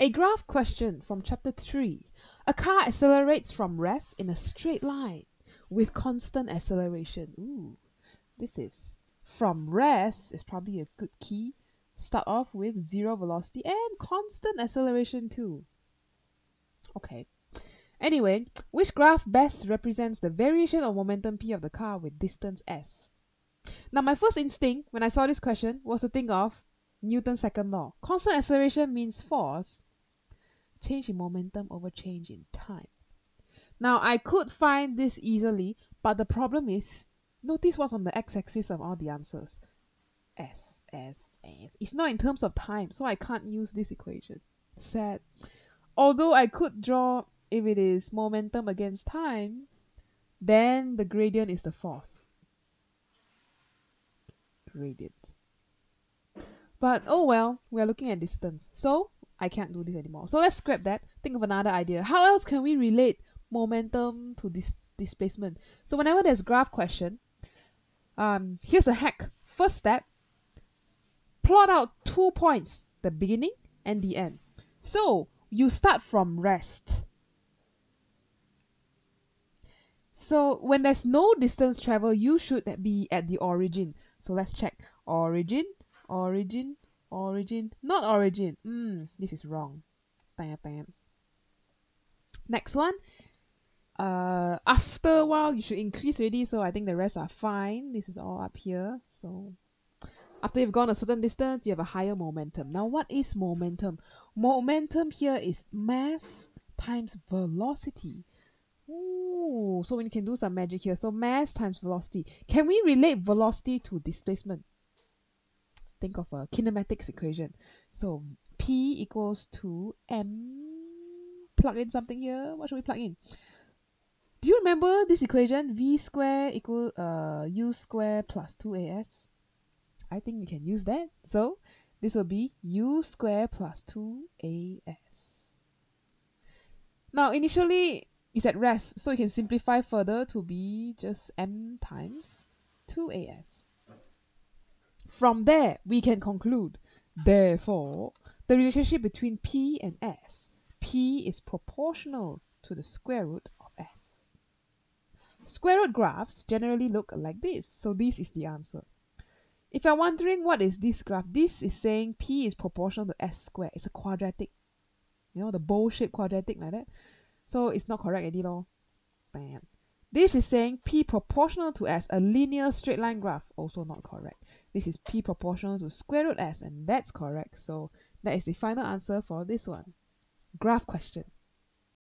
A graph question from chapter 3. A car accelerates from rest in a straight line with constant acceleration. Ooh, this is from rest is probably a good key. Start off with zero velocity and constant acceleration too. Okay. Anyway, which graph best represents the variation of momentum P of the car with distance S? Now, my first instinct when I saw this question was to think of Newton's second law. Constant acceleration means force, change in momentum over change in time. Now, I could find this easily, but the problem is, notice what's on the x-axis of all the answers. S, S, S. It's not in terms of time, so I can't use this equation. Sad. Although I could draw, if it is momentum against time, then the gradient is the force. Gradient. But oh well, we're looking at distance, so I can't do this anymore. So let's scrap that, think of another idea. How else can we relate momentum to this displacement? So whenever there's graph question, here's a hack. First step, plot out 2 points, the beginning and the end. So you start from rest. So when there's no distance travel, you should be at the origin. So let's check origin. Origin, origin, not origin. This is wrong. Next one. After a while, you should increase already. So I think the rest are fine. This is all up here. So after you've gone a certain distance, you have a higher momentum. Now, what is momentum? Momentum here is mass times velocity. Ooh, so we can do some magic here. So mass times velocity. Can we relate velocity to displacement? Think of a kinematics equation. So P equals to M. Plug in something here. What should we plug in? Do you remember this equation? V square equal U square plus 2AS. I think you can use that. So this will be U square plus 2AS. Now initially it's at rest, so you can simplify further to be just M times 2AS. From there, we can conclude, therefore, the relationship between P and S. P is proportional to the square root of S. Square root graphs generally look like this, so this is the answer. If you're wondering what is this graph, this is saying P is proportional to S squared. It's a quadratic, you know, the bowl-shaped quadratic like that. So it's not correct already, lor. Bam. This is saying P proportional to S, a linear straight line graph, also not correct. This is P proportional to square root S, and that's correct. So that is the final answer for this one. Graph question.